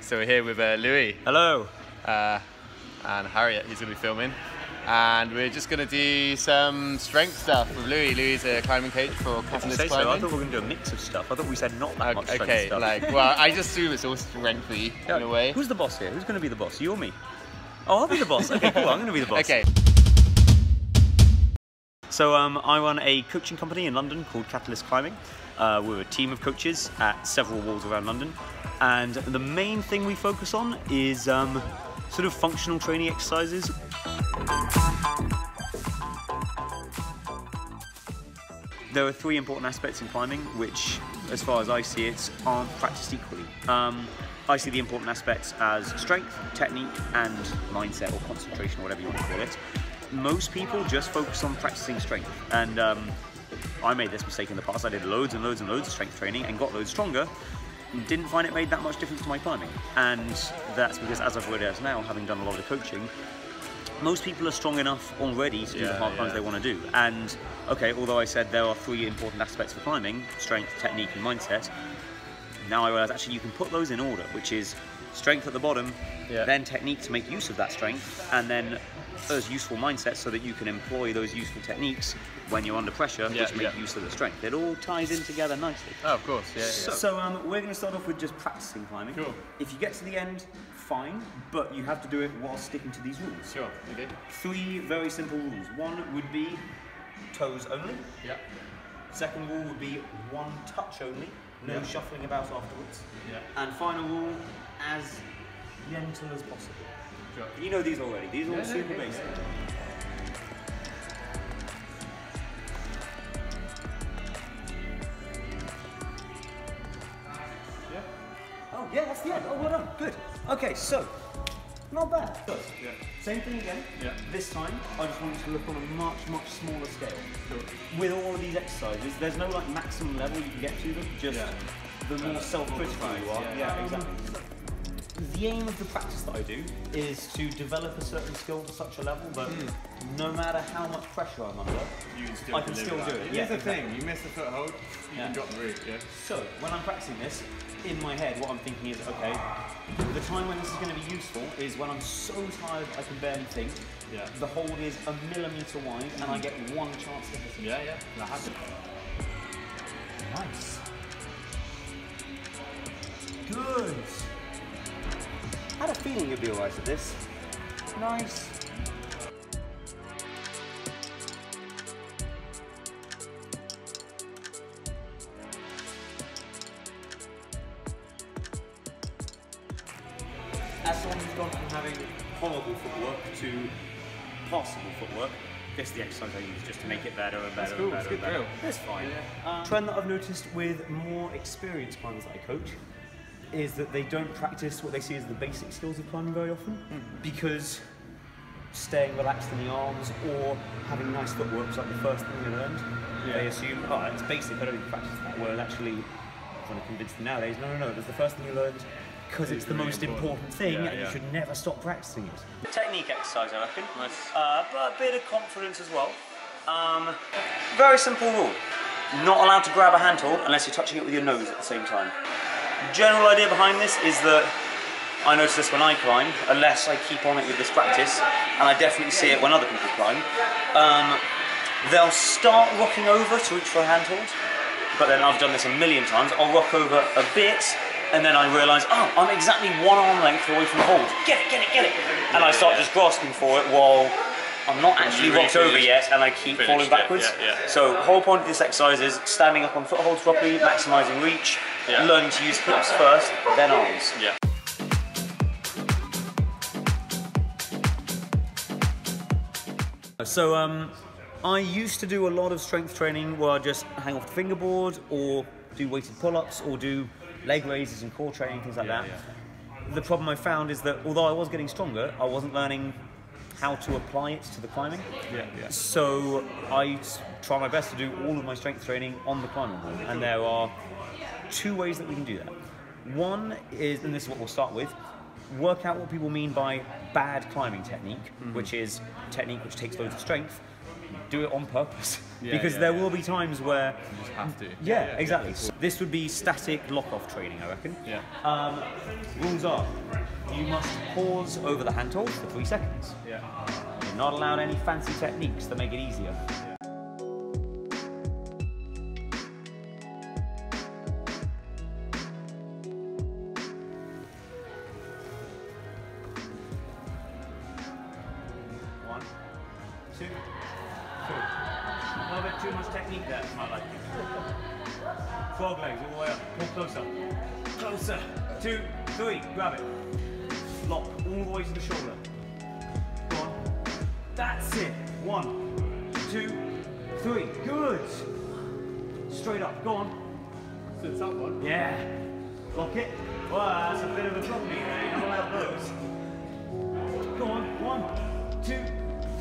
So we're here with Louis. Hello. And Harriet, who's going to be filming. And we're just going to do some strength stuff with Louis. Louis is a climbing coach for Catalyst Climbing. So, I thought we were going to do a mix of stuff. I thought we said not that much strength stuff. Like, well, I just assume it's all strengthy in a way. Who's the boss here? Who's going to be the boss? You or me? Oh, I'll be the boss. Okay, cool. I'm going to be the boss. Okay. So I run a coaching company in London called Catalyst Climbing. We're a team of coaches at several walls around London. And the main thing we focus on is sort of functional training exercises. There are three important aspects in climbing which, as far as I see it, aren't practiced equally. I see the important aspects as strength, technique, and mindset, or concentration, or whatever you want to call it. Most people just focus on practicing strength, and I made this mistake in the past. I did loads and loads and loads of strength training and got loads stronger. Didn't find it made that much difference to my climbing, and that's because, as I've realized now, having done a lot of coaching, most people are strong enough already to do the hard climbs they want to do. And okay, although I said there are three important aspects for climbing: strength, technique, and mindset, now I realize actually you can put those in order, which is strength at the bottom, then technique to make use of that strength, and then those useful mindsets so that you can employ those useful techniques when you're under pressure, which make use of the strength. It all ties in together nicely. Oh, of course, So we're going to start off with just practicing climbing. Cool. If you get to the end, fine, but you have to do it while sticking to these rules. Sure, okay. Three very simple rules. One would be toes only. Yeah. Second rule would be one touch only, no shuffling about afterwards. Yeah. And final rule, as gentle as possible. You know these already, these are all super basic. Yeah? Oh yeah, that's the end, oh well done, good. Okay, so, not bad, good. Yeah. Same thing again, this time I just wanted to look on a much, much smaller scale. Sure. With all of these exercises, there's no like maximum level you can get to them, just the more self-critical you are. Yeah, exactly. The aim of the practice that I do is to develop a certain skill to such a level that no matter how much pressure I'm under, I can still do it. Here's the thing, you miss the foothold, you can drop the route. So, when I'm practicing this, in my head what I'm thinking is, okay, the time when this is going to be useful is when I'm so tired I can barely think, the hold is a millimetre wide and I get one chance to hit it. That happened. Nice. Good. I had a feeling you'd be alright at this. Nice. As someone who's gone from having horrible footwork to possible footwork, this is the exercise I use just to make it better and better and better. It's fine. Trend that I've noticed with more experienced climbers that I coach is that they don't practice what they see as the basic skills of climbing very often because staying relaxed in the arms or having nice footwork is like the first thing they learned. They assume, oh, it's basic, I don't even practice that. Whereas actually, I'm trying to convince them nowadays, no, no, no, it's the first thing you learned because it's the really most important thing and you should never stop practicing it. Technique exercise, I reckon, but a bit of confidence as well. Very simple rule, not allowed to grab a handhold unless you're touching it with your nose at the same time. General idea behind this is that I notice this when I climb, unless I keep on it with this practice, and I definitely see it when other people climb. They'll start rocking over to reach for a handhold, but then I've done this a million times, I'll rock over a bit, and then I realise, oh, I'm exactly one arm length away from the hold. Get it, get it, get it! And I start just grasping for it while I'm not actually rocked over yet and I keep falling backwards. So the whole point of this exercise is standing up on footholds properly, maximising reach, learning to use hips first, then arms. So I used to do a lot of strength training where I just hang off the fingerboard or do weighted pull-ups or do leg raises and core training, things like that. The problem I found is that although I was getting stronger, I wasn't learning how to apply it to the climbing. So I try my best to do all of my strength training on the climbing wall, and there are two ways that we can do that. One is, and this is what we'll start with, work out what people mean by bad climbing technique, which is technique which takes loads of strength, do it on purpose. Yeah, because there will be times where you just have to. Yeah, exactly. So this would be static lock-off training, I reckon. Yeah. Rules are, you must pause over the handholds for 3 seconds. Yeah. You're not allowed any fancy techniques to make it easier. Yeah. Frog legs all the way up, pull closer, closer, 2, 3, grab it, lock all the way to the shoulder, go on, that's it, 1, 2, 3, good, straight up, go on, so it's up one, yeah, lock it, well that's a bit of a drop knee there, you're not allowed those, go on, 1,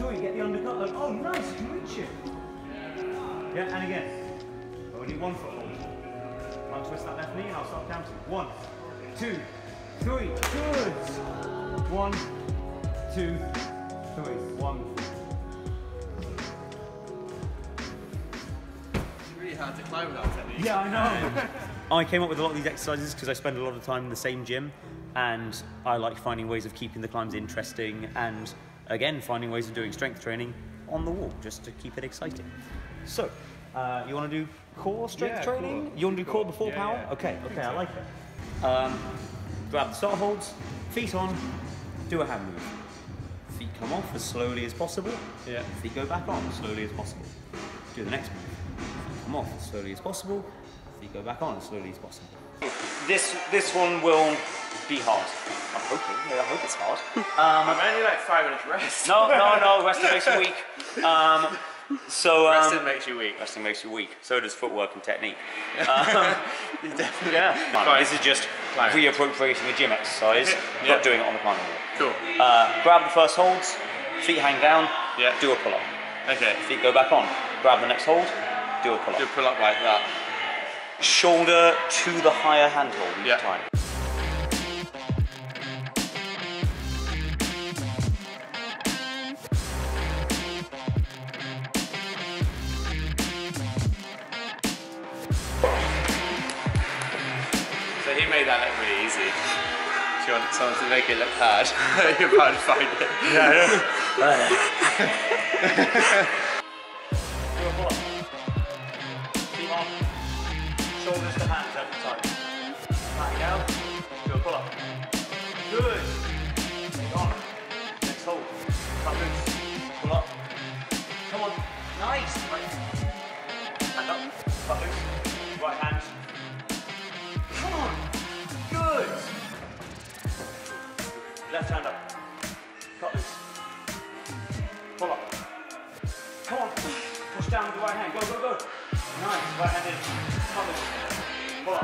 2, 3, get the undercut, oh nice, you reach it, yeah, and again, only 1 foot forward. I'll twist that left knee and I'll start counting. 1, 2, 3, good. 1, 2, 3, 1. It's really hard to climb without technique. Yeah, I know. I came up with a lot of these exercises because I spend a lot of time in the same gym, and I like finding ways of keeping the climbs interesting, and again, finding ways of doing strength training on the wall just to keep it exciting. So, you want to do core strength training? Core. You want to do core before power? Yeah. Okay, okay, I like it. Grab the start holds, feet on, do a hand move. Feet come off as slowly as possible. Yeah. Feet go back on as slowly as possible. Do the next move. Feet come off as slowly as possible. Feet go back on as slowly as possible. This one will be hard. I'm hoping. I hope it's hard. I only like 5 minutes rest. No, restoration week. So resting makes you weak. Resting makes you weak. So does footwork and technique. Definitely. Yeah. This is just reappropriating a gym exercise, not doing it on the climbing wall. Cool. Grab the first holds, feet hang down. Yeah. Do a pull up. Okay. Feet go back on. Grab the next hold. Do a pull up. Do a pull up like that. Shoulder to the higher handhold each time. He made that look really easy. Do you want someone to make it look hard? You're about to find it. Yeah, I know. Do a pull up. Feet on. Shoulders to hands every time. Back down. Do a pull up. Good. Feet on. Next hold. Cut loose. Pull up. Come on. Nice. Right. Hand up. Cut loose. Right hand. Come on. Good. Left hand up. Cut loose. Pull up. Come on. Push down with the right hand. Go, go, go. Nice. Right hand in. Cut loose. Pull up.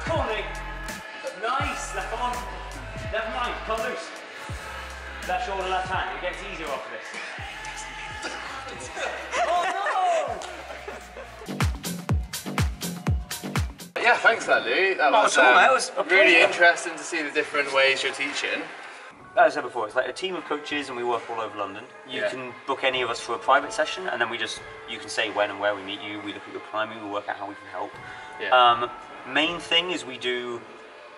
Come on, Nick. Nice. Left on. Left hand. Cut loose. Left shoulder, left hand. It gets easier after this. Oh, no. Yeah, thanks for that, Lou. That was, it was a really interesting to see the different ways you're teaching. As I said before, it's like a team of coaches and we work all over London. You can book any of us for a private session and then we just, you can say when and where we meet you, we look at your climbing, we work out how we can help. Main thing is we do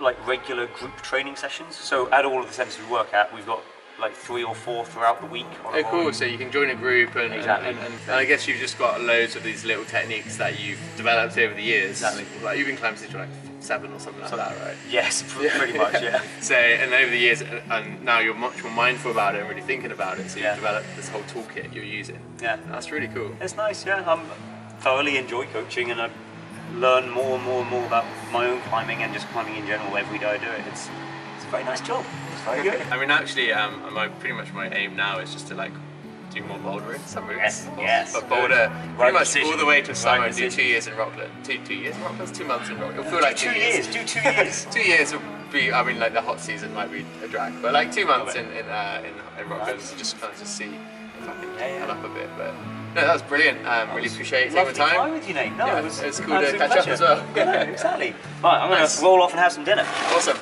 like regular group training sessions. So at all of the centres we work at, we've got like 3 or 4 throughout the week. Oh cool, so you can join a group and, and I guess you've just got loads of these little techniques that you've developed over the years. Exactly. Like you've been climbing since you're like 7 or something like that, right? Yes, pretty much, yeah. So, and over the years, and now you're much more mindful about it and really thinking about it, so you've developed this whole toolkit you're using. Yeah. That's really cool. It's nice, yeah. I thoroughly enjoy coaching and I learn more and more and more about my own climbing and just climbing in general every day I do it. It's a very nice job. Very good. I mean, actually, pretty much my aim now is just to like do more bouldering. But boulder pretty much all the way to summer. Do 2 years in Rockland. 2 years in Rockland. 2 months in Rockland. It'll feel like 2 years. Do 2 years. 2 years will be. I mean, like the hot season might be a drag, but like 2 months in Rockland to just kind of see if I can head up a bit. But no, that was brilliant. Really appreciate it. Lovely time with you, Nate. No, it was cool to catch up as well. Yeah, exactly. Right, I'm gonna roll off and have some dinner. Awesome.